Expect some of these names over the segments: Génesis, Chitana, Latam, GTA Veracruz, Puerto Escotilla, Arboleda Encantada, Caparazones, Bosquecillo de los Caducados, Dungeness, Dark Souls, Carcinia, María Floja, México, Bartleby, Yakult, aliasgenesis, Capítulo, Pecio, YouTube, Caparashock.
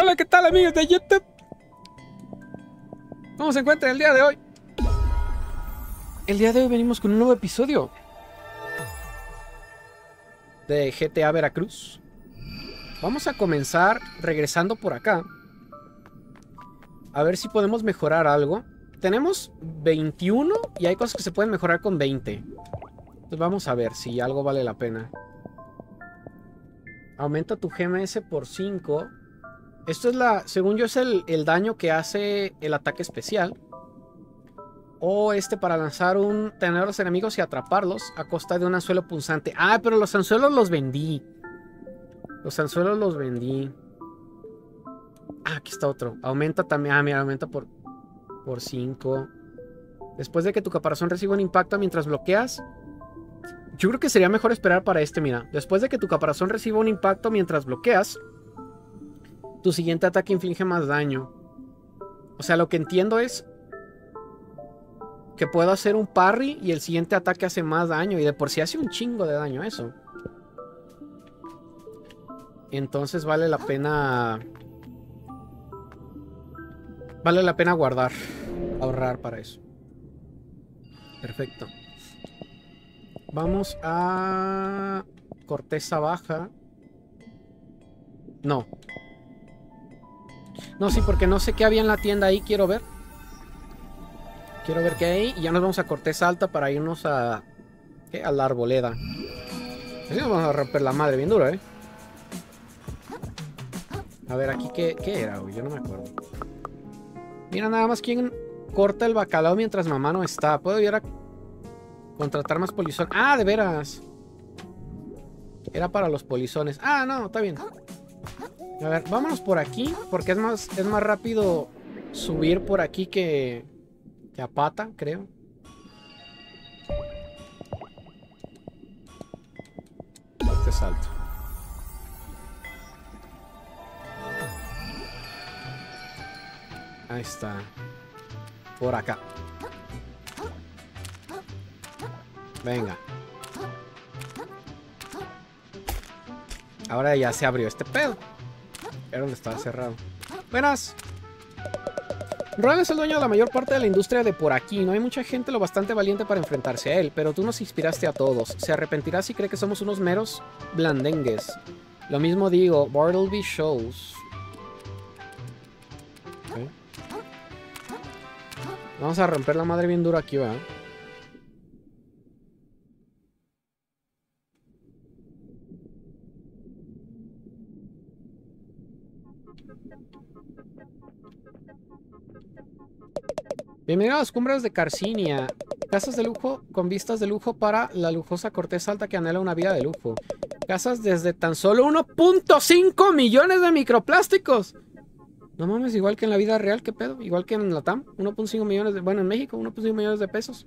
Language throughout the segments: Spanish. Hola, ¿qué tal, amigos de YouTube? ¿Cómo se encuentran el día de hoy? El día de hoy venimos con un nuevo episodio de GTA Veracruz. Vamos a comenzar regresando por acá. A ver si podemos mejorar algo. Tenemos 21 y hay cosas que se pueden mejorar con 20. Entonces vamos a ver si algo vale la pena. Aumenta tu GMS por 5. Esto es según yo es el daño que hace el ataque especial. O para lanzar tener a los enemigos y atraparlos a costa de un anzuelo punzante. Ah, pero los anzuelos los vendí. Ah, aquí está otro. Aumenta también. Ah, mira, aumenta por 5. Después de que tu caparazón reciba un impacto mientras bloqueas. Yo creo que sería mejor esperar para mira. Después de que tu caparazón reciba un impacto mientras bloqueas, tu siguiente ataque inflige más daño. O sea, lo que entiendo es que puedo hacer un parry y el siguiente ataque hace más daño. Y de por sí hace un chingo de daño eso. Entonces vale la pena... vale la pena guardar, ahorrar para eso. Perfecto. Vamos a... corteza baja. No. No, sí, porque no sé qué había en la tienda ahí. Quiero ver. Quiero ver qué hay. Y ya nos vamos a corteza alta para irnos a... ¿qué? A la arboleda. Así nos vamos a romper la madre bien duro, ¿eh? A ver, aquí qué era, güey. Yo no me acuerdo. Mira nada más quién corta el bacalao mientras mamá no está. ¿Puedo ir a contratar más polizones? ¡Ah, de veras! Era para los polizones. Ah, no, está bien. A ver, vámonos por aquí. Porque es más rápido subir por aquí que a pata, creo. Este salto. Ahí está. Por acá. Venga. Ahora ya se abrió este pedo. Era donde estaba cerrado. Buenas. Ron es el dueño de la mayor parte de la industria de por aquí. No hay mucha gente lo bastante valiente para enfrentarse a él, pero tú nos inspiraste a todos. Se arrepentirá si cree que somos unos meros blandengues. Lo mismo digo, Bartleby Shows. Vamos a romper la madre bien dura aquí, ¿verdad? Bienvenido a las cumbres de Carcinia. Casas de lujo con vistas de lujo para la lujosa corteza alta que anhela una vida de lujo. Casas desde tan solo 1.5 millones de microplásticos. No mames, igual que en la vida real, ¿qué pedo? Igual que en Latam, 1.5 millones de... bueno, en México, 1.5 millones de pesos.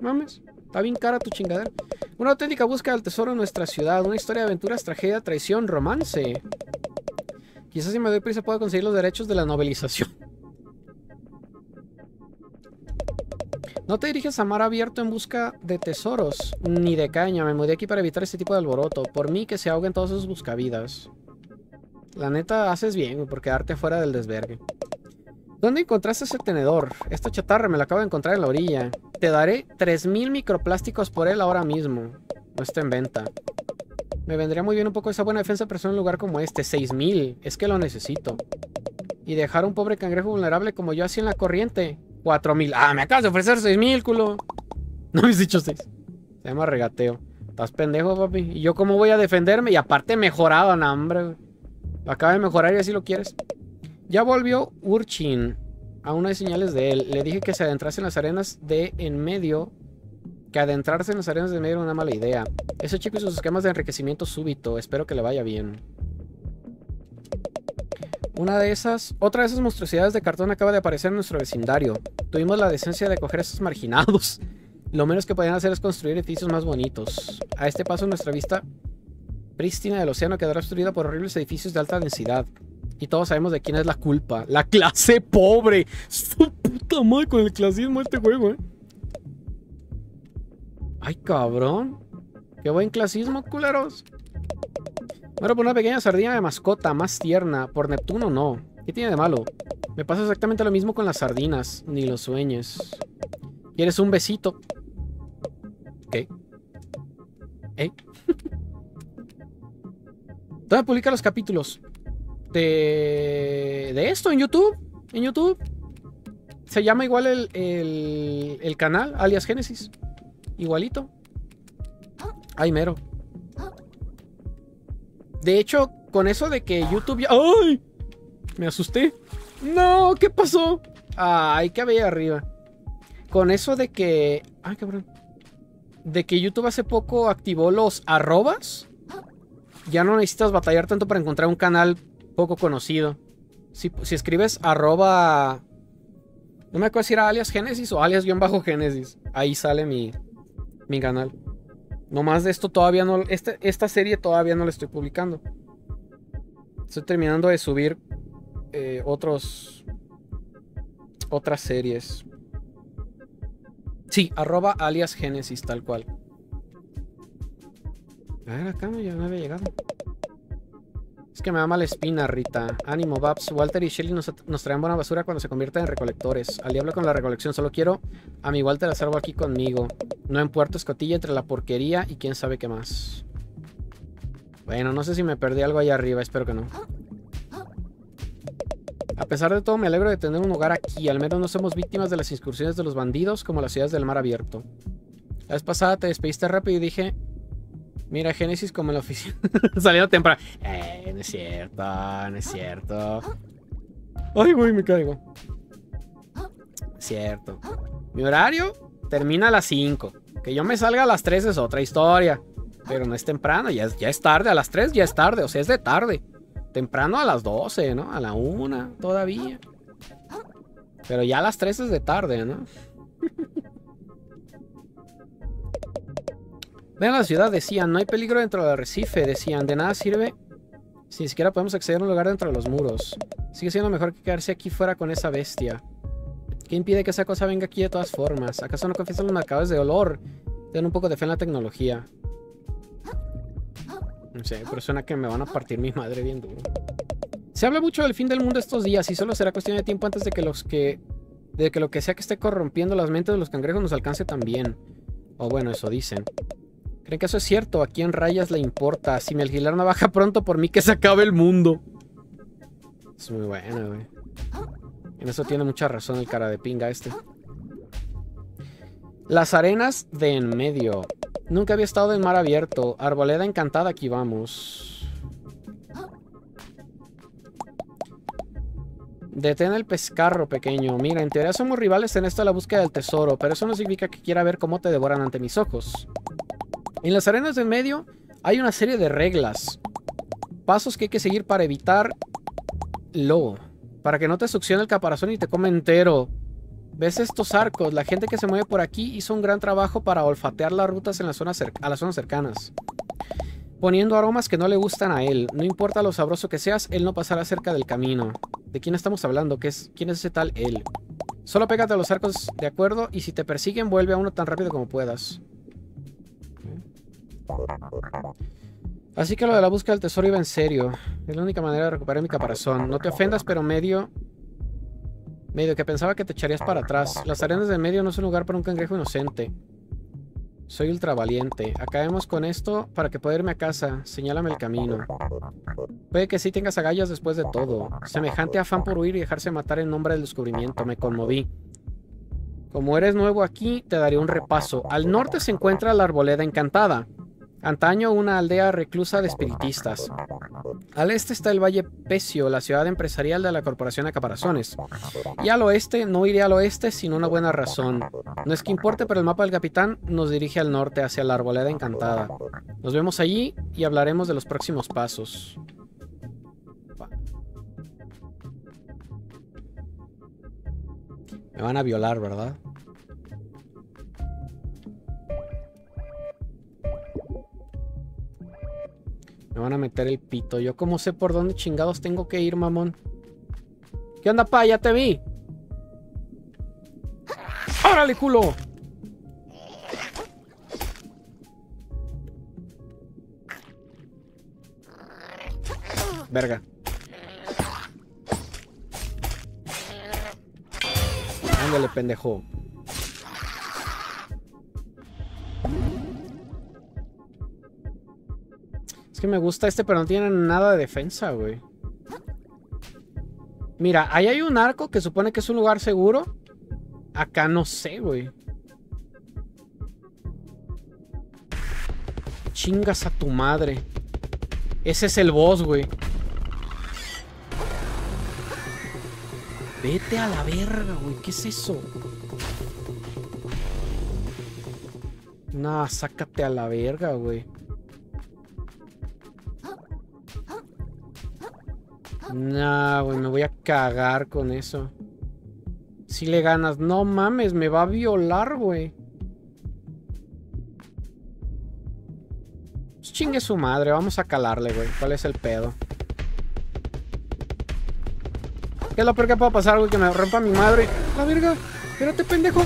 Mames, está bien cara tu chingadera. Una auténtica búsqueda del tesoro en nuestra ciudad. Una historia de aventuras, tragedia, traición, romance. Quizás si me doy prisa pueda conseguir los derechos de la novelización. No te diriges a mar abierto en busca de tesoros, ni de caña. Me mudé aquí para evitar este tipo de alboroto. Por mí, que se ahoguen todos esos buscavidas. La neta, haces bien por quedarte fuera del desvergue. ¿Dónde encontraste ese tenedor? Esta chatarra me la acabo de encontrar en la orilla. Te daré 3000 microplásticos por él ahora mismo. No está en venta. Me vendría muy bien un poco esa buena defensa, pero en un lugar como este. 6000, es que lo necesito. Y dejar a un pobre cangrejo vulnerable como yo así en la corriente. 4000. Ah, me acabas de ofrecer 6000, culo. No me has dicho 6. Se llama regateo. Estás pendejo, papi. ¿Y yo cómo voy a defenderme? Y aparte mejorado, no, hombre, güey. Acaba de mejorar y así lo quieres. Ya volvió Urchin. Aún no hay señales de él. Le dije que se adentrase en las arenas de en medio. Que adentrarse en las arenas de en medio era una mala idea. Ese chico y sus esquemas de enriquecimiento súbito. Espero que le vaya bien. Otra de esas monstruosidades de cartón acaba de aparecer en nuestro vecindario. Tuvimos la decencia de coger a esos marginados. Lo menos que podían hacer es construir edificios más bonitos. A este paso nuestra vista... prístina del océano quedará obstruida por horribles edificios de alta densidad. Y todos sabemos de quién es la culpa. ¡La clase pobre! ¡Su puta madre con el clasismo este juego, eh! ¡Ay, cabrón! ¡Qué buen clasismo, culeros! Ahora por una pequeña sardina de mascota, más tierna. Por Neptuno no. ¿Qué tiene de malo? Me pasa exactamente lo mismo con las sardinas. Ni lo sueñes. ¿Quieres un besito? ¿Qué? ¿Eh? ¿Dónde publica los capítulos? De esto, en YouTube. En YouTube. Se llama igual el canal, alias Génesis. Igualito. Ay, mero. De hecho, con eso de que YouTube ya... ¡Ay! Me asusté. ¡No! ¿Qué pasó? ¡Ay, qué había arriba! Con eso de que... ¡Ay, cabrón! De que YouTube hace poco activó los arrobas. Ya no necesitas batallar tanto para encontrar un canal poco conocido. Si escribes arroba... No me acuerdo si era alias Génesis o alias-génesis. Ahí sale mi canal. Nomás de esto todavía no... Esta serie todavía no la estoy publicando. Estoy terminando de subir otras series. Sí, arroba alias Génesis, tal cual. A ver, acá ya no había llegado. Es que me da mala espina, Rita. Ánimo, Babs. Walter y Shelly nos traen buena basura cuando se convierten en recolectores. Al diablo con la recolección. Solo quiero a mi Walter hacerlo aquí conmigo. No en Puerto Escotilla, entre la porquería y quién sabe qué más. Bueno, no sé si me perdí algo allá arriba. Espero que no. A pesar de todo, me alegro de tener un hogar aquí. Al menos no somos víctimas de las incursiones de los bandidos como las ciudades del mar abierto. La vez pasada te despediste rápido y dije... Mira, Génesis como en la oficina. Saliendo temprano. No es cierto, no es cierto. Ay, güey, me caigo. Cierto. Mi horario termina a las 5. Que yo me salga a las 3 es otra historia. Pero no es temprano, ya es tarde. A las 3 ya es tarde, o sea, es de tarde. Temprano a las 12, ¿no? A la 1 todavía. Pero ya a las 3 es de tarde, ¿no? Vean la ciudad, decían, no hay peligro dentro del arrecife, decían, de nada sirve si ni siquiera podemos acceder a un lugar dentro de los muros. Sigue siendo mejor que quedarse aquí fuera con esa bestia. ¿Qué impide que esa cosa venga aquí de todas formas? ¿Acaso no confiesan los marcadores de olor? Ten un poco de fe en la tecnología. No sé, pero suena que me van a partir mi madre bien duro. Se habla mucho del fin del mundo estos días y solo será cuestión de tiempo antes de que lo que sea que esté corrompiendo las mentes de los cangrejos nos alcance también. O bueno, eso dicen. ¿Creen que eso es cierto? ¿A quién rayas le importa? Si mi alquiler no baja pronto, por mí que se acabe el mundo. Es muy bueno, güey. En eso tiene mucha razón el cara de pinga este. Las arenas de en medio. Nunca había estado en mar abierto. Arboleda encantada, aquí vamos. Detén el pescarro, pequeño. Mira, en teoría somos rivales en esto de la búsqueda del tesoro, pero eso no significa que quiera ver cómo te devoran ante mis ojos. En las arenas de en medio hay una serie de reglas. Pasos que hay que seguir para evitar lo. Para que no te succione el caparazón y te come entero. ¿Ves estos arcos? La gente que se mueve por aquí hizo un gran trabajo para olfatear las rutas en las zonas cercanas. Poniendo aromas que no le gustan a él. No importa lo sabroso que seas, él no pasará cerca del camino. ¿De quién estamos hablando? ¿Quién es ese tal él? Solo pégate a los arcos, ¿de acuerdo? Y si te persiguen, vuelve a uno tan rápido como puedas. Así que lo de la búsqueda del tesoro iba en serio. Es la única manera de recuperar mi caparazón. No te ofendas, pero medio que pensaba que te echarías para atrás. Las arenas de medio no es un lugar para un cangrejo inocente. Soy ultravaliente. Acabemos con esto para que pueda irme a casa. Señálame el camino. Puede que sí tengas agallas después de todo. Semejante afán por huir y dejarse matar en nombre del descubrimiento. Me conmoví. Como eres nuevo aquí, te daré un repaso. Al norte se encuentra la Arboleda Encantada. Antaño una aldea reclusa de espiritistas. Al este está el Valle Pecio, la ciudad empresarial de la corporación de Caparazones. Y al oeste, no iré al oeste sin una buena razón. No es que importe, pero el mapa del capitán nos dirige al norte, hacia la Arboleda Encantada. Nos vemos allí y hablaremos de los próximos pasos. Me van a violar, ¿verdad? Me van a meter el pito. Yo como sé por dónde chingados tengo que ir, mamón. ¿Qué onda, pa? Ya te vi. ¡Órale, culo! verga. Ándale, pendejo. Es que me gusta este, pero no tiene nada de defensa, güey. Mira, ahí hay un arco que supone que es un lugar seguro. Acá no sé, güey. Chingas a tu madre. Ese es el boss, güey. Vete a la verga, güey. ¿Qué es eso? Nah, sácate a la verga, güey. Nah, güey, me voy a cagar con eso. Si le ganas. No mames, me va a violar, güey. Pues chingue su madre, vamos a calarle, güey. ¿Cuál es el pedo? ¿Qué es lo peor que puede pasar, güey? Que me rompa mi madre. ¡La verga! ¡Espérate, pendejo!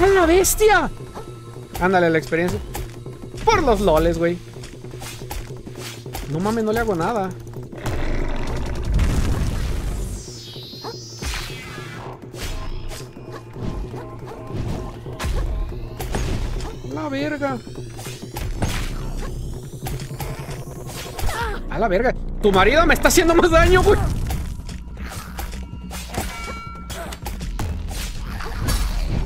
¡A la bestia! Ándale, la experiencia. Por los loles, güey. No mames, no le hago nada. ¡La verga! ¡A la verga! ¡Tu marido me está haciendo más daño, güey!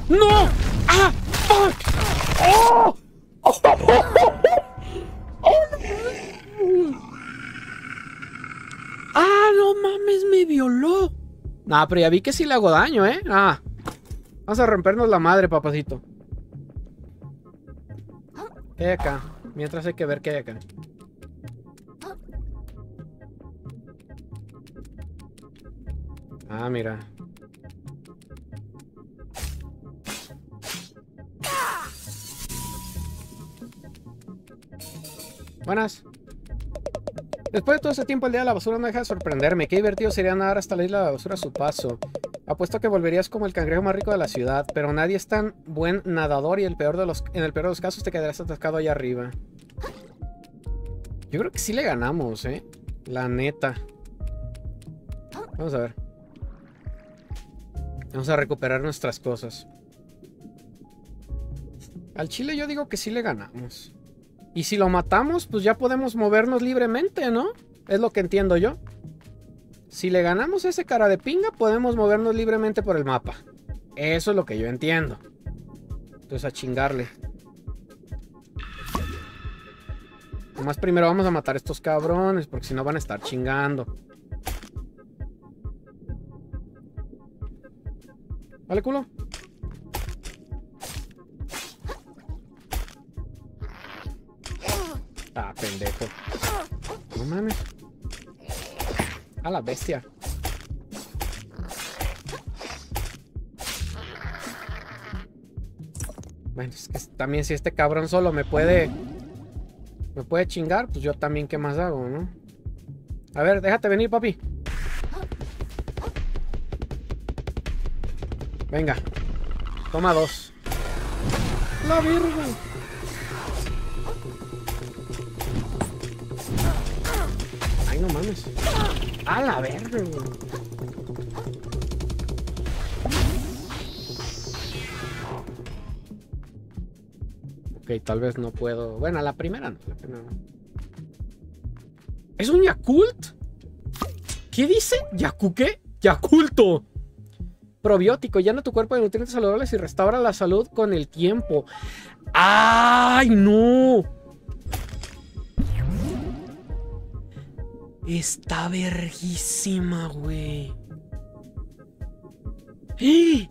¡No! ¡Ah! ¡Fuck! ¡Oh! ¡Oh! ¡Ah! ¡No mames! ¡Me violó! Nah, pero ya vi que sí le hago daño, ¿eh? Ah. Vamos a rompernos la madre, papacito. ¿Qué hay acá? Mientras hay que ver qué hay acá. Ah, mira. Buenas. Después de todo ese tiempo, el día de la basura no deja de sorprenderme. Qué divertido sería nadar hasta la isla de la basura a su paso. Apuesto que volverías como el cangrejo más rico de la ciudad, pero nadie es tan buen nadador y en el peor de los casos te quedarás atascado allá arriba. Yo creo que sí le ganamos, ¿eh? La neta. Vamos a ver. Vamos a recuperar nuestras cosas. Al chile yo digo que sí le ganamos. Y si lo matamos, pues ya podemos movernos libremente, ¿no? Es lo que entiendo yo. Si le ganamos a ese cara de pinga, podemos movernos libremente por el mapa. Eso es lo que yo entiendo. Entonces a chingarle. Nomás primero vamos a matar a estos cabrones, porque si no van a estar chingando. Vale, culo. Ah, pendejo. No mames. A la bestia. Bueno, es que también si este cabrón solo me puede chingar, pues yo también qué más hago, ¿no? A ver, déjate venir, papi. Venga. Toma dos. La virgen. Ay, no mames. A la verga, güey. Ok, tal vez no puedo. Bueno, la primera no. ¿Es un Yakult? ¿Qué dice? ¿Yakuque? ¡Yaculto! Probiótico, llena tu cuerpo de nutrientes saludables y restaura la salud con el tiempo. ¡Ay, no! Está verguísima, güey. ¡Eh!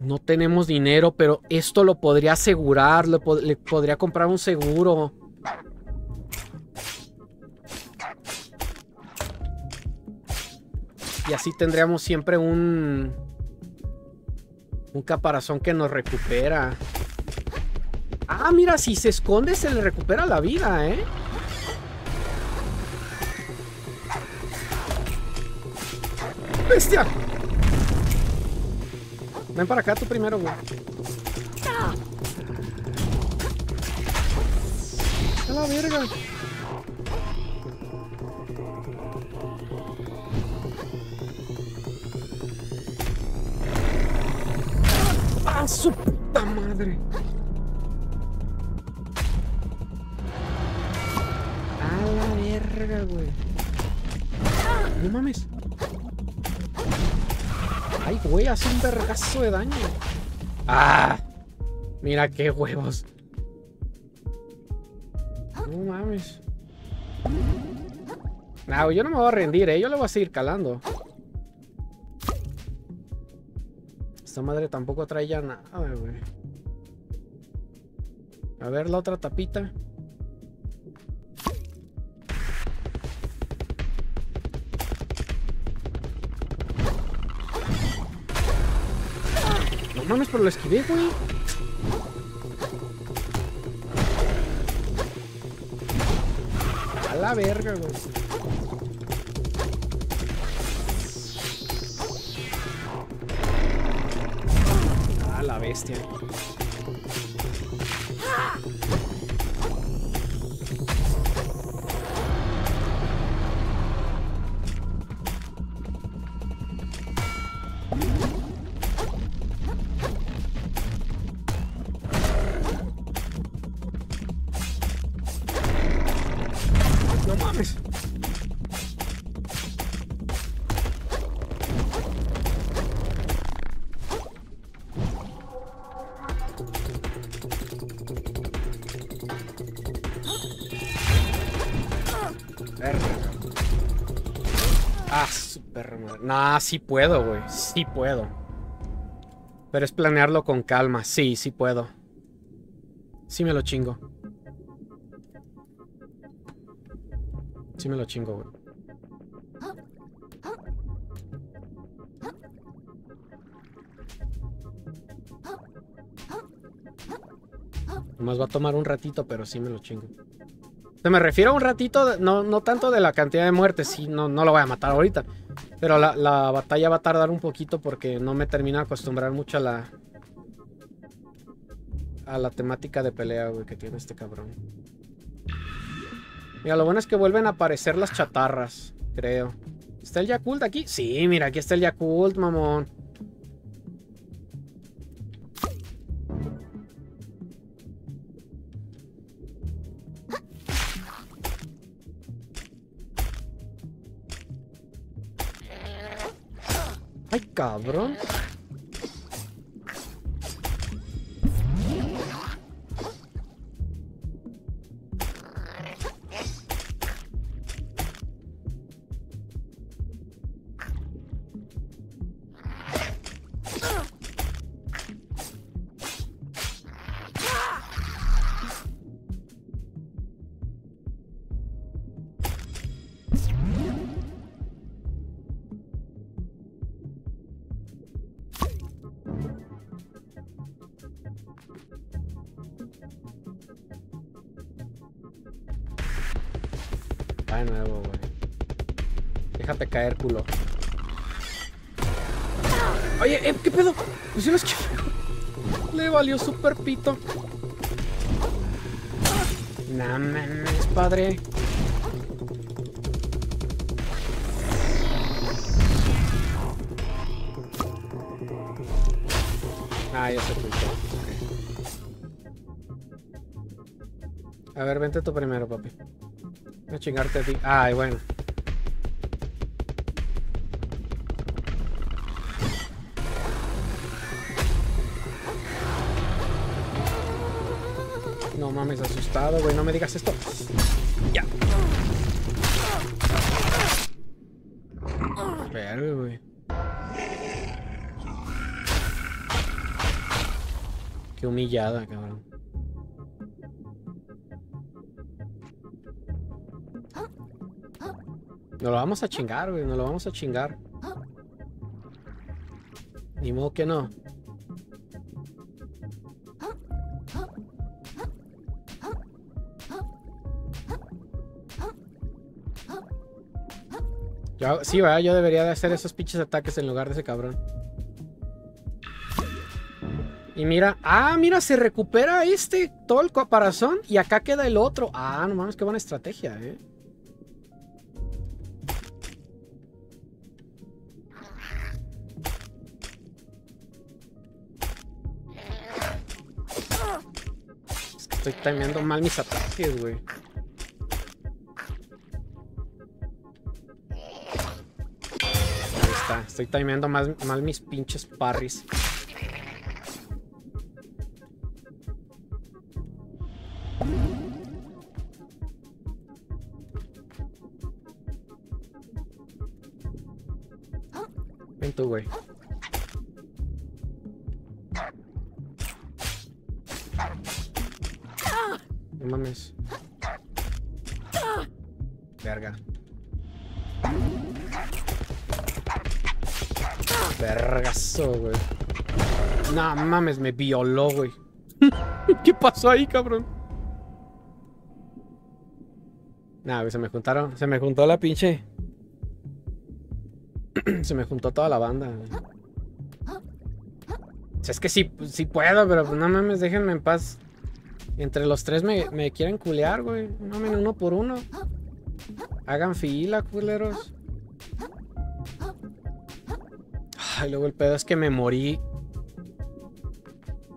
No tenemos dinero, pero esto lo podría asegurar. Le podría comprar un seguro. Y así tendríamos siempre un caparazón que nos recupera. Ah, mira, si se esconde se le recupera la vida, ¿eh? ¡Bestia! Ven para acá tú primero, güey. a la verga. ¡Ah, su puta madre! A la verga, güey. No mames. Ay, güey, hace un vergazo de daño. ¡Ah! Mira qué huevos. No mames. No, yo no me voy a rendir, yo le voy a seguir calando. Esta madre tampoco trae ya nada, güey. A ver la otra tapita. No mames, pero lo esquivé, güey. A la verga, güey. A la bestia. Nah, sí puedo, güey. Sí puedo. Pero es planearlo con calma. Sí, sí puedo. Sí me lo chingo. Sí me lo chingo, güey. Nomás va a tomar un ratito, pero sí me lo chingo. Me refiero a un ratito, no tanto de la cantidad de muertes, sí, no lo voy a matar ahorita. Pero la batalla va a tardar un poquito porque no me termina de acostumbrar mucho a la temática de pelea, güey, que tiene este cabrón. Mira, lo bueno es que vuelven a aparecer las chatarras, creo. ¿Está el Yakult aquí? Sí, mira, aquí está el Yakult, mamón. Ay, cabrón. Caer, culo. Oye, ¿qué pedo? Pues yo no es que... Le valió super pito. No mames, padre. Ah, ya se puso. Okay. A ver, vente tú primero, papi. Voy a chingarte a ti. Ay, bueno. Mames, asustado, güey, no me digas esto. Ya. Pero, güey. Qué humillada, cabrón. Nos lo vamos a chingar, güey, nos lo vamos a chingar. Ni modo que no. Sí, ¿verdad? Yo debería de hacer esos pinches ataques en lugar de ese cabrón. Y mira, ah, mira, se recupera este, todo el caparazón, y acá queda el otro. Ah, no mames, qué buena estrategia, Es que estoy timeando mal mis ataques, güey. Ahí está, estoy timeando mal mis pinches parries. Ven tú, güey. No mames. Verga. Vergazo, güey. No mames, me violó, güey. ¿Qué pasó ahí, cabrón? Nah, se me juntaron. Se me juntó la pinche. Se me juntó toda la banda. O sea, es que sí puedo, pero no mames, déjenme en paz. Entre los tres me quieren culear, güey. No mames, uno por uno. Hagan fila, culeros. Ay, luego el pedo es que me morí.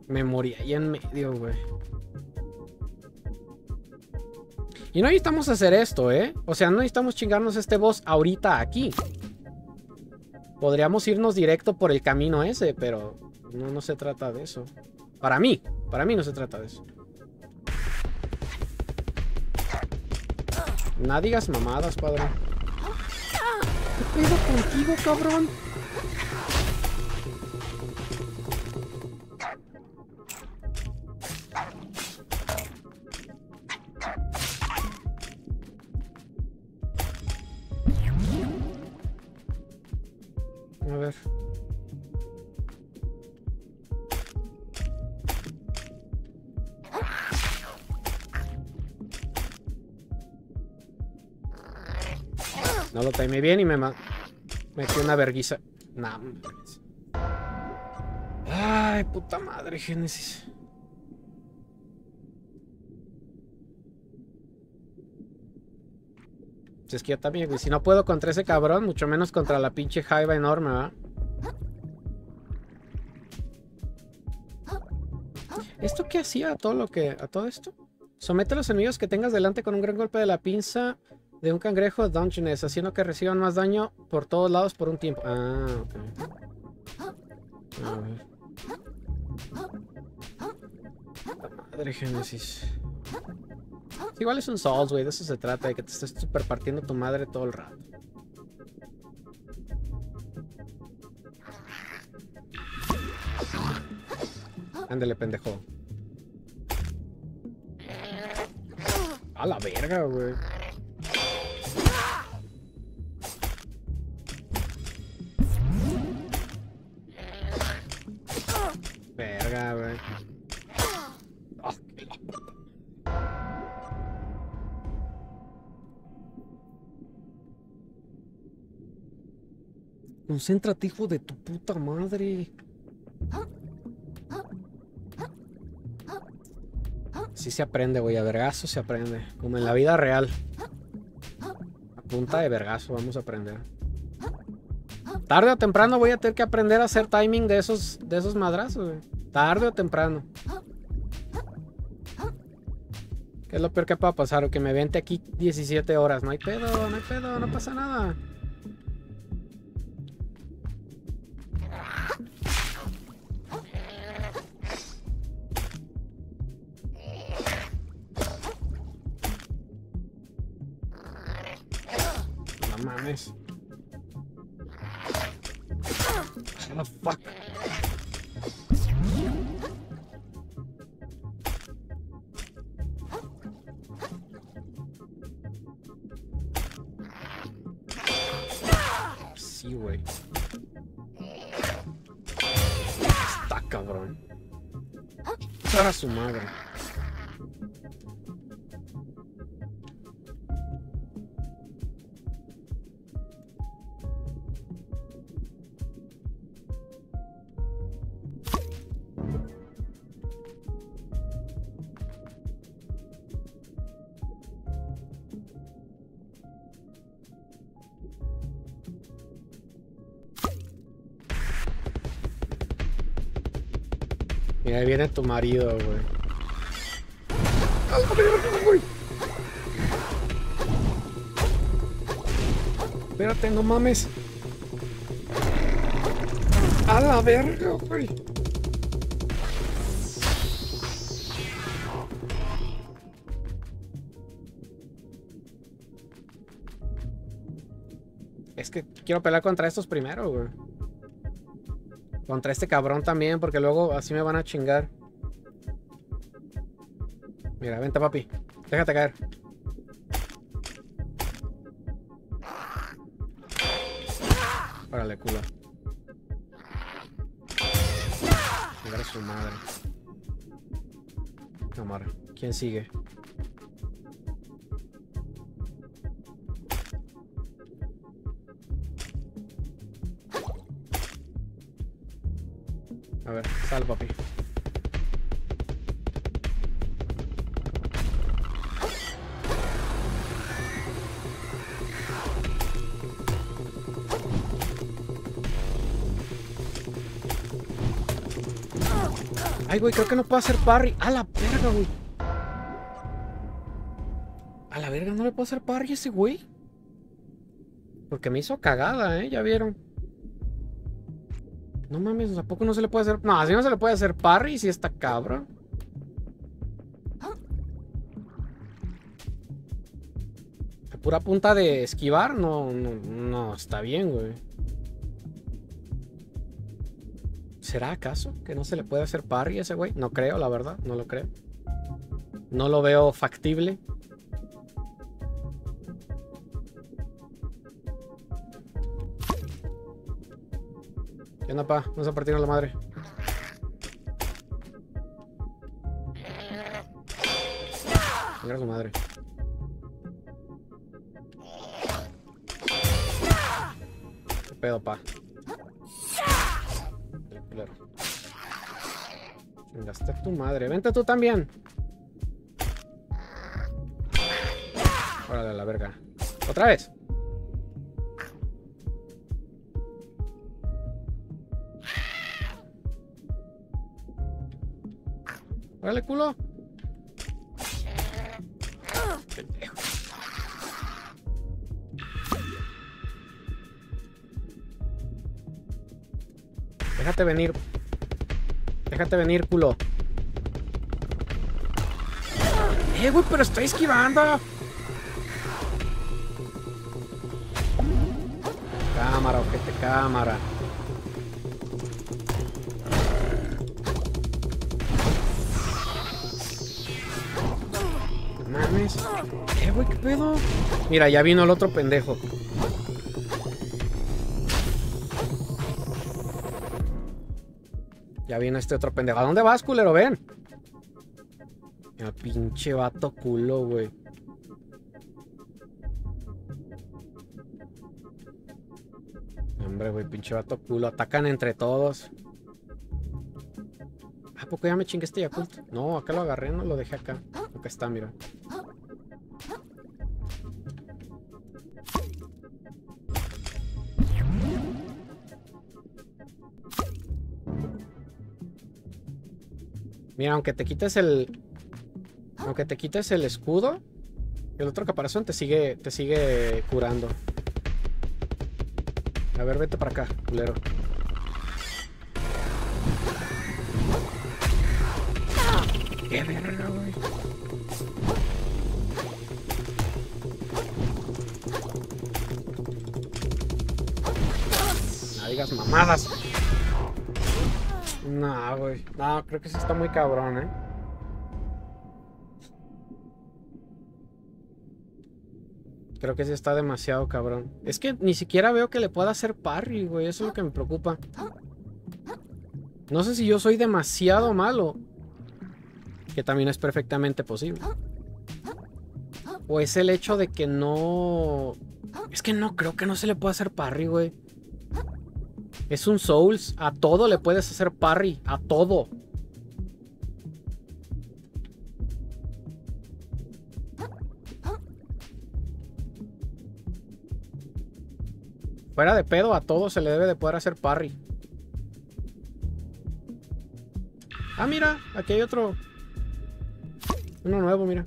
Me morí ahí en medio, güey. Y no necesitamos hacer esto, ¿eh? O sea, no necesitamos chingarnos este boss ahorita aquí. Podríamos irnos directo por el camino ese, pero no se trata de eso. Para mí no se trata de eso. No digas mamadas, padre. ¿Qué pedo contigo, cabrón? A ver. No lo timé bien y me metí una verguiza. Nah, ay, puta madre, Génesis. Es que yo también, güey. Si no puedo contra ese cabrón, mucho menos contra la pinche jaiba enorme, ¿verdad? ¿Esto qué hacía a todo esto? Somete a los enemigos que tengas delante con un gran golpe de la pinza de un cangrejo Dungeness, haciendo que reciban más daño por todos lados por un tiempo. Ah, ok. A ver. Madre Génesis. Igual es un Souls, güey, de eso se trata, de que te estés super partiendo tu madre todo el rato. Ándale, pendejo. A la verga, güey. Verga, güey. Oh, qué loco. Concéntrate, hijo de tu puta madre. Sí se aprende, güey. A vergazo se aprende. Como en la vida real. A punta de vergazo vamos a aprender. Tarde o temprano voy a tener que aprender a hacer timing de esos madrazos, güey. Tarde o temprano. ¿Qué es lo peor que pueda pasar? O que me vente aquí 17 horas. No hay pedo, no hay pedo. No pasa nada. Mames. What the fuck? Sí, güey. Está cabrón. Para su madre. Y ahí viene tu marido, güey. Espérate, no mames. A la verga, güey. Es que quiero pelear contra estos primero, güey. Contra este cabrón también, porque luego así me van a chingar. Mira, vente, papi. Déjate caer. Órale, culo. Mira a su madre. No, madre. ¿Quién sigue? A ver, sal, papi. Ay, güey, creo que no puedo hacer parry. A la verga, güey. A la verga, no le puedo hacer parry a ese güey. Porque me hizo cagada, ¿eh? Ya vieron. No mames, ¿a poco no se le puede hacer? No, así no se le puede hacer parry si está cabra. A pura punta de esquivar, no está bien, güey. ¿Será acaso que no se le puede hacer parry a ese güey? No creo, la verdad, no lo creo. No lo veo factible. ¿Qué onda, pa? Vamos a partirnos la madre. Venga su madre. ¿Qué pedo, pa? Claro. Venga, está tu madre. Vente tú también. Órale, a la verga. ¿Otra vez? ¡Órale, culo! Pendejo. Déjate venir. Déjate venir, culo. Güey, pero estoy esquivando. Cámara, ojete, cámara. Güey, ¿qué pedo? Mira, ya vino el otro pendejo. Ya vino este otro pendejo. ¿A dónde vas, culero? Ven. Mira, pinche vato culo, güey. Hombre, güey, pinche vato culo. Atacan entre todos. ¿A poco ya me chingué este Yakult? No, acá lo agarré, no lo dejé acá. Acá está, mira. Mira, aunque te quites el... Aunque te quites el escudo, el otro caparazón te sigue curando. A ver, vete para acá, culero. ¡Qué verga, güey! No digas mamadas. No, güey. No, creo que sí está muy cabrón, ¿eh? Creo que sí está demasiado cabrón. Es que ni siquiera veo que le pueda hacer parry, güey. Eso es lo que me preocupa. No sé si yo soy demasiado malo. Que también es perfectamente posible. O es el hecho de que no... Es que no, creo que no se le puede hacer parry, güey. Es un Souls, a todo le puedes hacer parry, a todo. Fuera de pedo, a todo se le debe de poder hacer parry. Ah, mira, aquí hay otro. Uno nuevo, mira.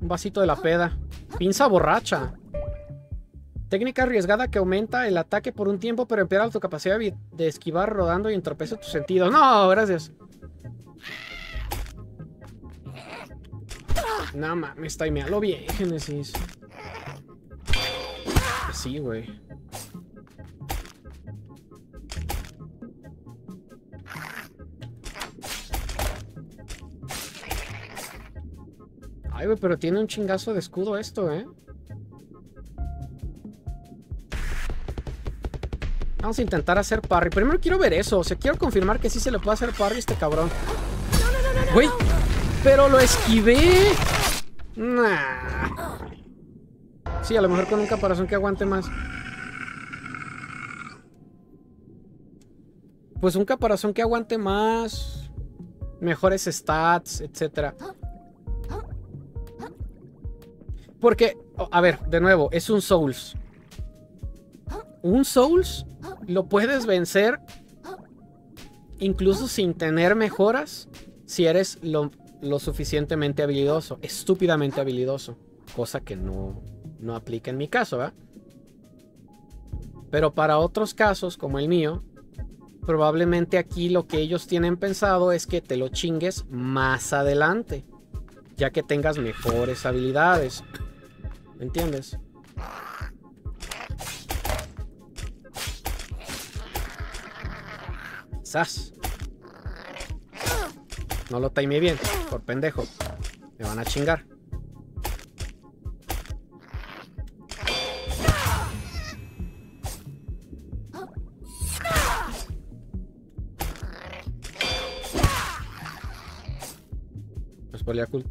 Un vasito de la peda. Pinza borracha. Técnica arriesgada que aumenta el ataque por un tiempo, pero empeora tu capacidad de esquivar rodando y entorpece tus sentidos. No, gracias. No mames, timealo bien, Génesis. Sí, güey. Ay, güey, pero tiene un chingazo de escudo esto, ¿eh? Vamos a intentar hacer parry. Primero quiero ver eso. O sea, quiero confirmar que sí se le puede hacer parry a este cabrón. Güey, pero lo esquivé. Nah. Sí, a lo mejor con un caparazón que aguante más. Pues un caparazón que aguante más. Mejores stats, etcétera. Porque, a ver, de nuevo, es un Souls. Un Souls lo puedes vencer incluso sin tener mejoras si eres lo suficientemente habilidoso, estúpidamente habilidoso, cosa que no aplica en mi caso, ¿verdad? Pero para otros casos, como el mío, probablemente aquí lo que ellos tienen pensado es que te lo chingues más adelante, ya que tengas mejores habilidades, ¿me entiendes? No lo timé bien, por pendejo. Me van a chingar. Es por Yakult.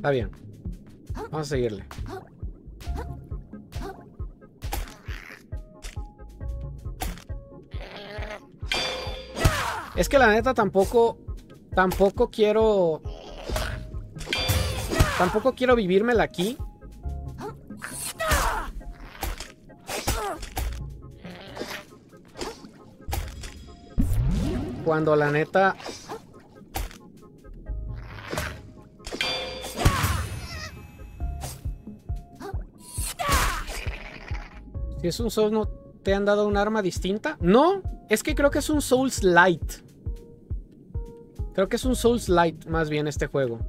Está bien. Vamos a seguirle. Es que la neta tampoco quiero vivírmela aquí. Cuando la neta... Si es un Souls, ¿no te han dado un arma distinta? No, es que creo que es un Souls Light. Creo que es un Souls Light más bien este juego.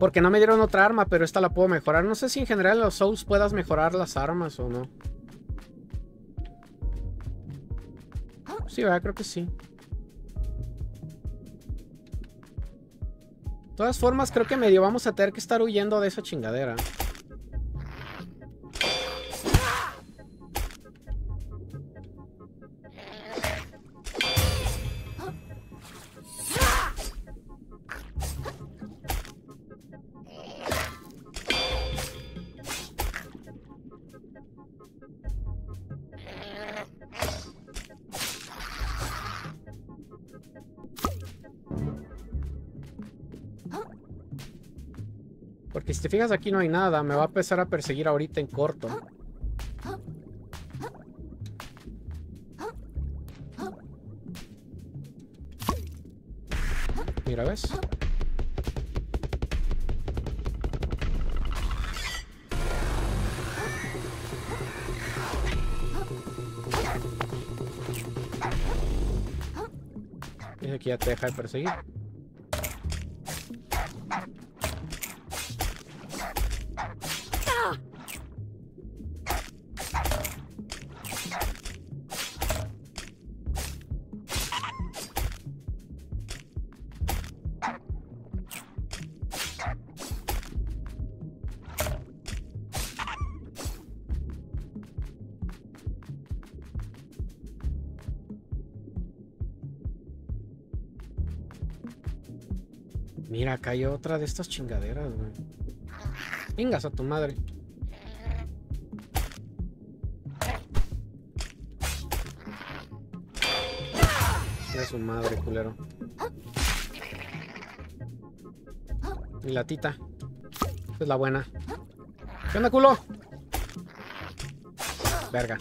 Porque no me dieron otra arma, pero esta la puedo mejorar. No sé si en general en los Souls puedas mejorar las armas o no. Sí, ¿verdad? Creo que sí. De todas formas, creo que medio vamos a tener que estar huyendo de esa chingadera. Porque si te fijas aquí no hay nada, me va a empezar a perseguir ahorita en corto. Mira, ¿ves? Y aquí ya te deja de perseguir. Mira, acá hay otra de estas chingaderas, güey. Vengas a tu madre. Mira su madre, culero. Mi latita. Esta es la buena. ¿Qué onda, culo? Verga.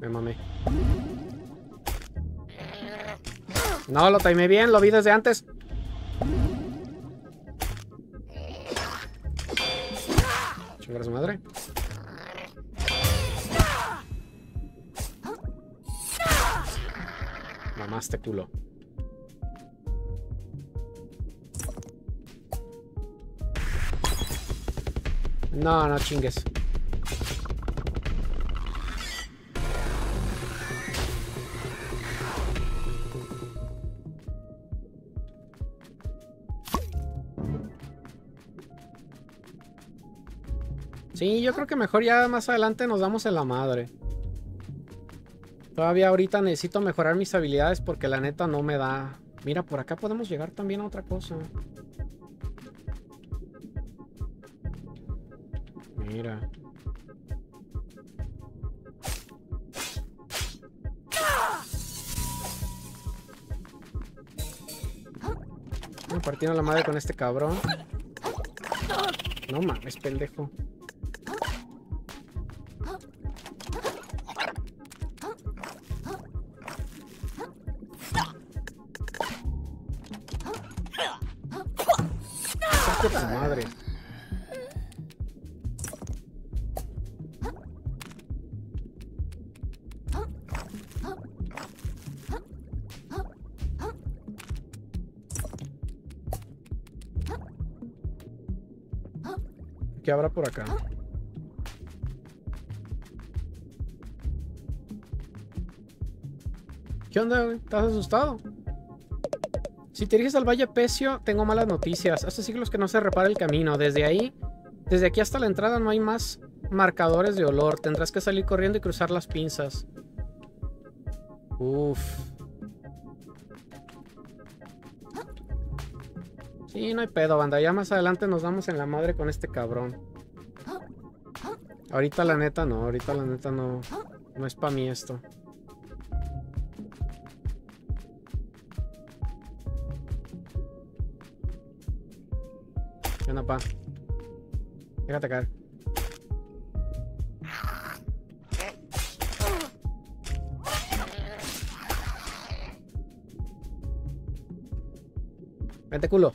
Me mamé. No, lo timé bien, lo vi desde antes. Chingar a su madre. Mamaste, culo. No, no chingues. Sí, yo creo que mejor ya más adelante nos damos en la madre. Todavía ahorita necesito mejorar mis habilidades porque la neta no me da. Mira, por acá podemos llegar también a otra cosa. Mira. Me partieron la madre con este cabrón. No mames, pendejo. ¿Qué habrá por acá? ¿Qué onda, güey? ¿Estás asustado? Si te diriges al Valle Pecio, tengo malas noticias. Hace siglos que no se repara el camino. Desde aquí hasta la entrada no hay más marcadores de olor. Tendrás que salir corriendo y cruzar las pinzas. Uf. Sí, no hay pedo, banda. Ya más adelante nos damos en la madre con este cabrón. Ahorita la neta no. Ahorita la neta no. No es pa' mí esto. ¿Qué onda, pa? Déjate caer. Vente, culo.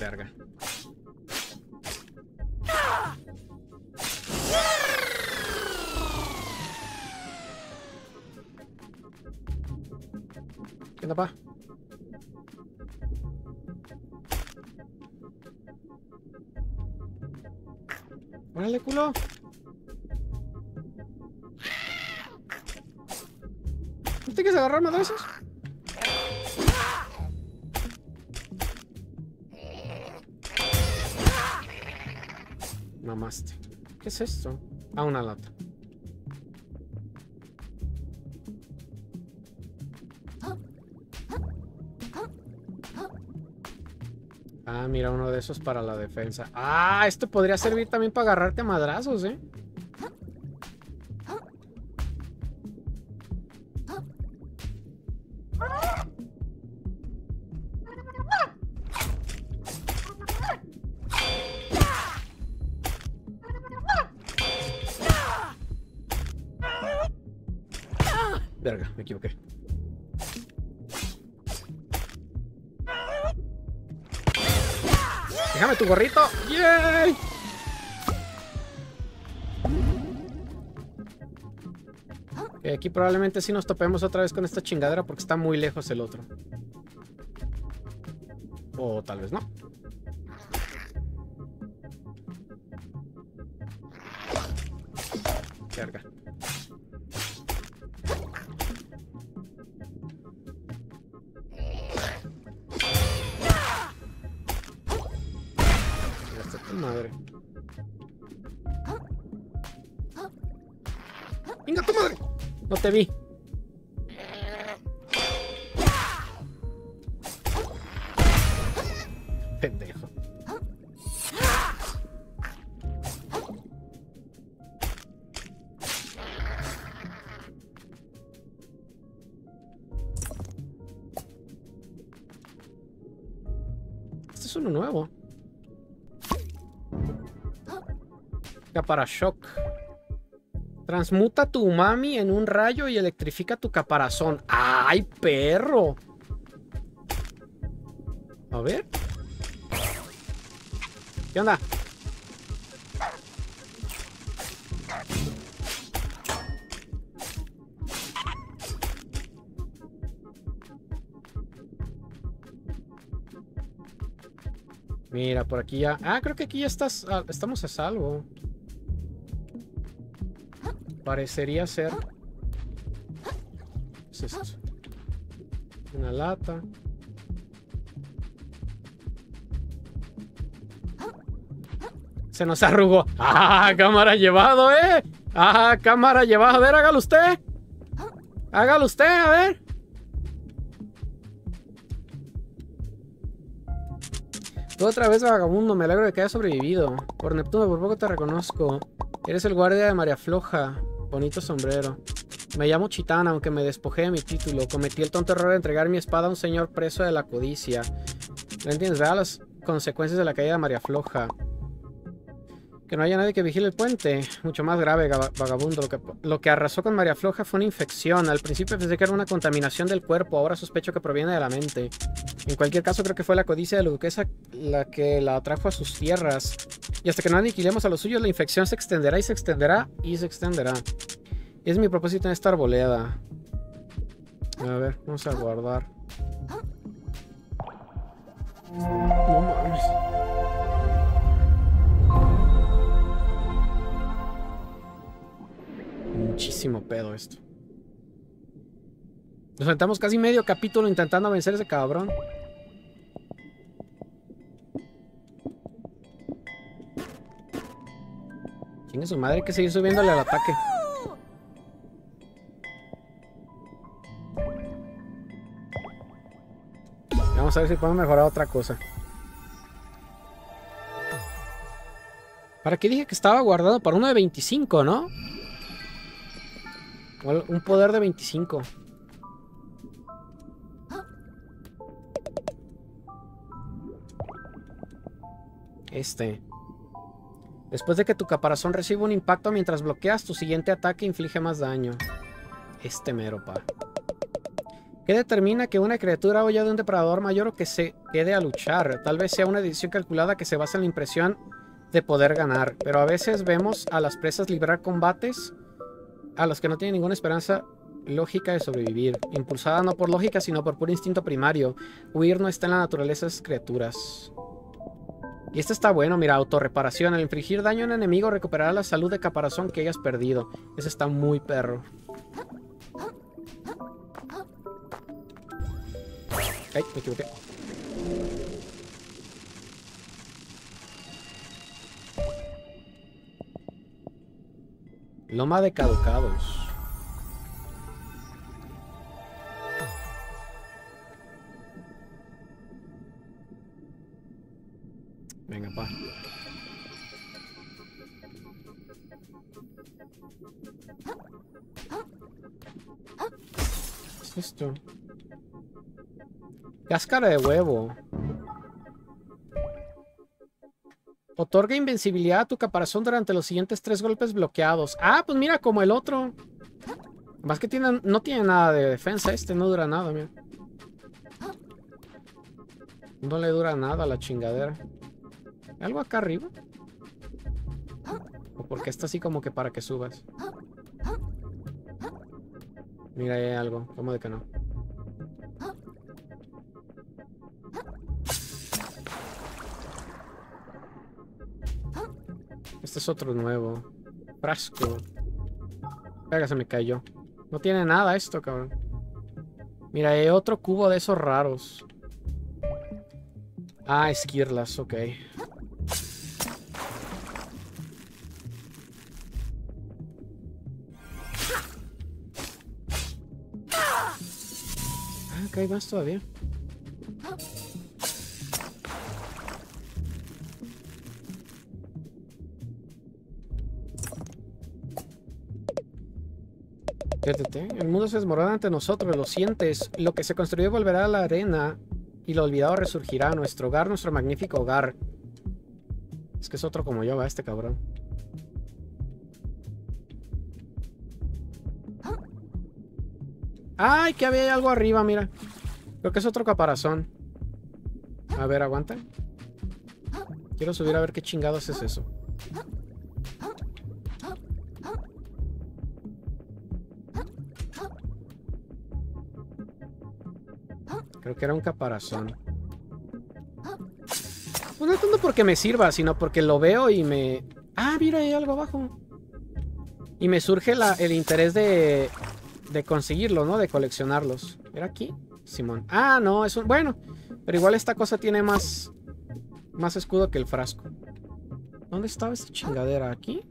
Verga. ¿Qué onda, pa? ¡Órale, culo! ¿No te quieres agarrar madrazos? Mamaste. ¿Qué es esto? Ah, una lata. Ah, mira, uno de esos para la defensa. Ah, esto podría servir también para agarrarte a madrazos, ¿eh? Verga, me equivoqué. Déjame tu gorrito. ¡Yay! Okay, aquí probablemente sí nos topemos otra vez con esta chingadera porque está muy lejos el otro. O tal vez no. Verga. Madre. ¡Venga tu madre! No te vi. Pendejo. Este es uno nuevo. Caparashock. Transmuta tu umami en un rayo y electrifica tu caparazón. ¡Ay, perro! A ver. ¿Qué onda? Mira, por aquí ya... Ah, creo que aquí ya estás... Ah, estamos a salvo. Parecería ser... ¿Qué es esto? Una lata. Se nos arrugó. ¡Ah, cámara llevado, eh! ¡Ah, cámara llevado! A ver, hágalo usted. Hágalo usted, a ver. Tú otra vez, vagabundo, me alegro de que hayas sobrevivido. Por Neptuno, por poco te reconozco. Eres el guardia de María Floja. Bonito sombrero. Me llamo Chitana, aunque me despojé de mi título. Cometí el tonto error de entregar mi espada a un señor preso de la codicia. ¿No entiendes? Vea las consecuencias de la caída de María Floja. Que no haya nadie que vigile el puente. Mucho más grave, vagabundo. Lo que arrasó con María Floja fue una infección. Al principio pensé que era una contaminación del cuerpo. Ahora sospecho que proviene de la mente. En cualquier caso, creo que fue la codicia de la duquesa la que la atrajo a sus tierras. Y hasta que no aniquilemos a los suyos, la infección se extenderá y se extenderá y se extenderá. Es mi propósito en esta arboleda. A ver, vamos a guardar. No mames. Muchísimo pedo esto. Nos sentamos casi medio capítulo intentando vencer a ese cabrón. Tiene su madre que seguir subiéndole al ataque. Vamos a ver si podemos mejorar otra cosa. ¿Para qué dije que estaba guardado? Para uno de 25, ¿no? Un poder de 25. Después de que tu caparazón reciba un impacto mientras bloqueas, tu siguiente ataque inflige más daño. Mero, pa. ¿Qué determina que una criatura huya de un depredador mayor o que se quede a luchar? Tal vez sea una decisión calculada que se basa en la impresión de poder ganar. Pero a veces vemos a las presas librar combates a los que no tienen ninguna esperanza lógica de sobrevivir. Impulsada no por lógica, sino por puro instinto primario. Huir no está en la naturaleza de esas criaturas. Y este está bueno, mira, autorreparación. Al infligir daño a un enemigo recuperará la salud de caparazón que hayas perdido. Ese está muy perro. Ay, me equivoqué. Loma de Caducados. Venga, pa. ¿Qué es esto? Cáscara de huevo. Otorga invencibilidad a tu caparazón durante los siguientes 3 golpes bloqueados. Ah, pues mira, como el otro. Más que no tiene nada de defensa. No dura nada, mira. No le dura nada a la chingadera. ¿Algo acá arriba? ¿O porque está así como que para que subas? Mira, ahí hay algo. ¿Cómo de que no? Este es otro nuevo. Frasco. Venga, se me cayó. No tiene nada esto, cabrón. Mira, hay otro cubo de esos raros. Ah, esquirlas, ok. Hay más todavía. El mundo se desmorona ante nosotros, lo sientes. Lo que se construyó volverá a la arena Y lo olvidado resurgirá. Nuestro hogar, nuestro magnífico hogar. Es que es otro como yo, va este cabrón. ¡Ay! Que había algo arriba, mira. Creo que es otro caparazón. A ver, aguanta. Quiero subir a ver qué chingados es eso. Creo que era un caparazón. Pues no tanto porque me sirva, sino porque lo veo y me... Ah, mira, hay algo abajo. Y me surge el interés de... conseguirlo, ¿no? De coleccionarlos. ¿Era aquí? Simón. Ah, no, es un... Bueno, pero igual esta cosa tiene más... Más escudo que el frasco. ¿Dónde estaba esta chingadera? ¿Aquí?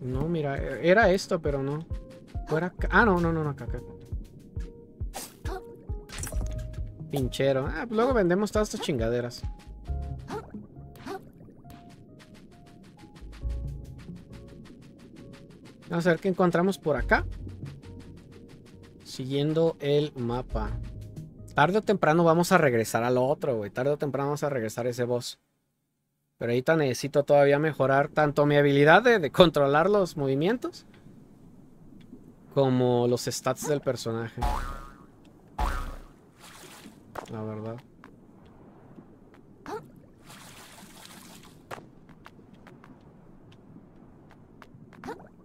No, mira, era esto, pero no. Fuera acá. Ah, no, no, no, no, acá, acá. Pinchero. Ah, pues luego vendemos todas estas chingaderas. Vamos a ver qué encontramos por acá. Siguiendo el mapa. Tarde o temprano vamos a regresar al otro, güey. Tarde o temprano vamos a regresar a ese boss. Pero ahorita necesito todavía mejorar tanto mi habilidad de controlar los movimientos. Como los stats del personaje. La verdad.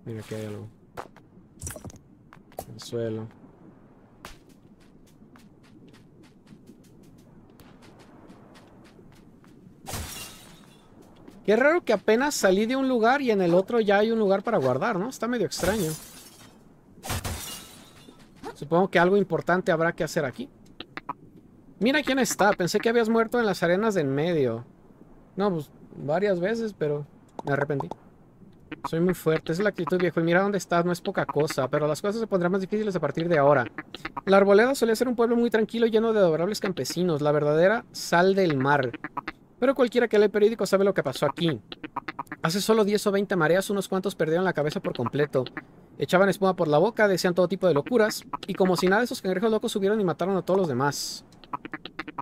Mira, aquí hay algo. El suelo. Qué raro que apenas salí de un lugar y en el otro ya hay un lugar para guardar, ¿no? Está medio extraño. Supongo que algo importante habrá que hacer aquí. Mira quién está. Pensé que habías muerto en las arenas de en medio. No, pues varias veces, pero me arrepentí. Soy muy fuerte, esa es la actitud, viejo. Y mira dónde estás, no es poca cosa. Pero las cosas se pondrán más difíciles a partir de ahora. La Arboleda solía ser un pueblo muy tranquilo, lleno de adorables campesinos. La verdadera sal del mar. Pero cualquiera que lee periódico sabe lo que pasó aquí. Hace solo 10 o 20 mareas, unos cuantos perdieron la cabeza por completo. Echaban espuma por la boca, decían todo tipo de locuras. Y como si nada, esos cangrejos locos subieron y mataron a todos los demás.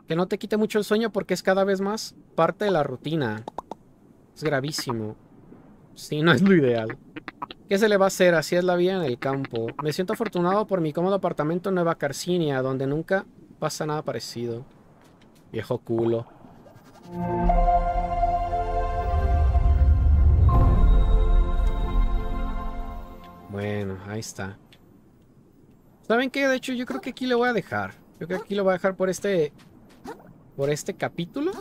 Que no te quite mucho el sueño porque es cada vez más parte de la rutina. Es gravísimo. Sí, no es lo ideal. ¿Qué se le va a hacer? Así es la vida en el campo. Me siento afortunado por mi cómodo apartamento en Nueva Carcinia, donde nunca pasa nada parecido. Viejo culo. Bueno, ahí está. ¿Saben qué? De hecho, yo creo que aquí lo voy a dejar. Yo creo que aquí lo voy a dejar por este capítulo.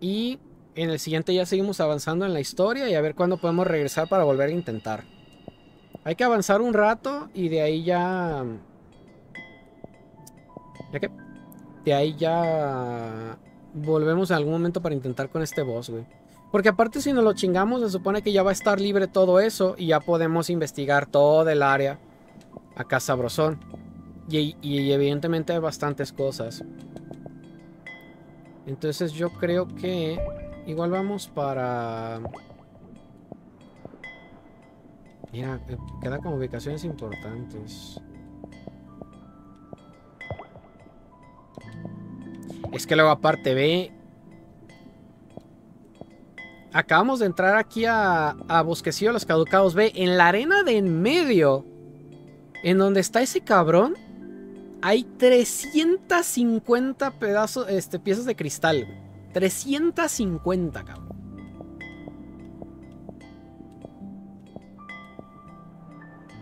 Y... en el siguiente ya seguimos avanzando en la historia y a ver cuándo podemos regresar para volver a intentar. Hay que avanzar un rato y de ahí ya... ¿Ya qué? De ahí ya... volvemos en algún momento para intentar con este boss, güey. Porque aparte si nos lo chingamos se supone que ya va a estar libre todo eso y ya podemos investigar todo el área acá sabrosón. Y evidentemente hay bastantes cosas. Entonces yo creo que... igual vamos para... Mira, queda como ubicaciones importantes. Es que luego aparte ve... Acabamos de entrar aquí a Bosquecillo de los Caducados. Ve, en la arena de en medio, en donde está ese cabrón, hay 350 pedazos, piezas de cristal. 350, cabrón.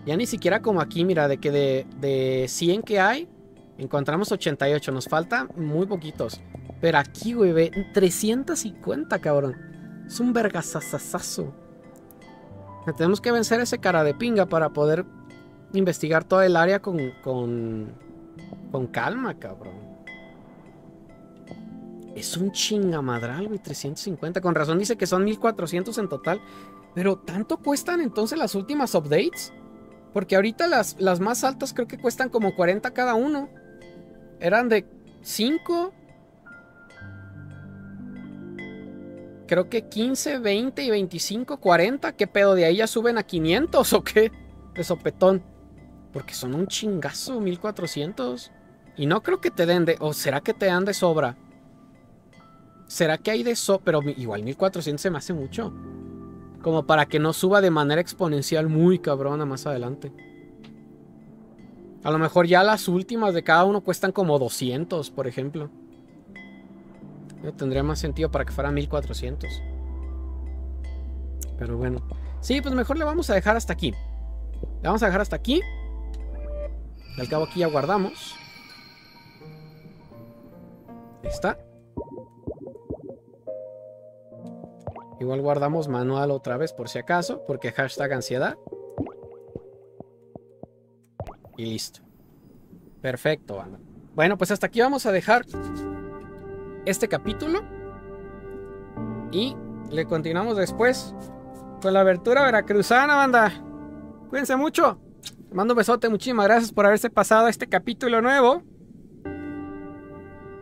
Ya ni siquiera como aquí, mira, de que de 100 que hay, encontramos 88. Nos faltan muy poquitos. Pero aquí, güey, ve, 350, cabrón. Es un vergasasasazo. Tenemos que vencer a ese cara de pinga para poder investigar toda el área con calma, cabrón. Es un chingamadral, güey, 350. Con razón dice que son 1400 en total. Pero ¿tanto cuestan entonces las últimas updates? Porque ahorita las más altas creo que cuestan como 40 cada uno. Eran de 5. creo que 15, 20 y 25, 40. ¿Qué pedo? ¿De ahí ya suben a 500 o qué? De sopetón. Porque son un chingazo, 1400. Y no creo que te den de... ¿O será que te dan de sobra? ¿Será que hay de sobra? Pero igual 1400 se me hace mucho. Como para que no suba de manera exponencial muy cabrona más adelante. A lo mejor ya las últimas de cada uno cuestan como 200, por ejemplo. No tendría más sentido para que fuera 1400. Pero bueno. Sí, pues mejor le vamos a dejar hasta aquí. Le vamos a dejar hasta aquí. Al cabo aquí ya guardamos. Ahí está. Igual guardamos manual otra vez por si acaso. Porque hashtag ansiedad. Y listo. Perfecto, banda. Bueno, pues hasta aquí vamos a dejar este capítulo. Y le continuamos después con la abertura veracruzana, banda. Cuídense mucho. Te mando un besote. Muchísimas gracias por haberse pasado a este capítulo nuevo.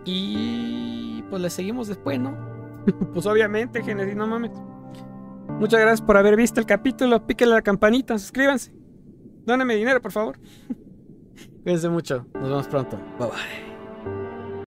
Y pues le seguimos después, ¿no? Pues obviamente, Genesis, no mames. Muchas gracias por haber visto el capítulo. Píquenle a la campanita, suscríbanse. Dónenme dinero, por favor. Cuídense mucho. Nos vemos pronto. Bye bye.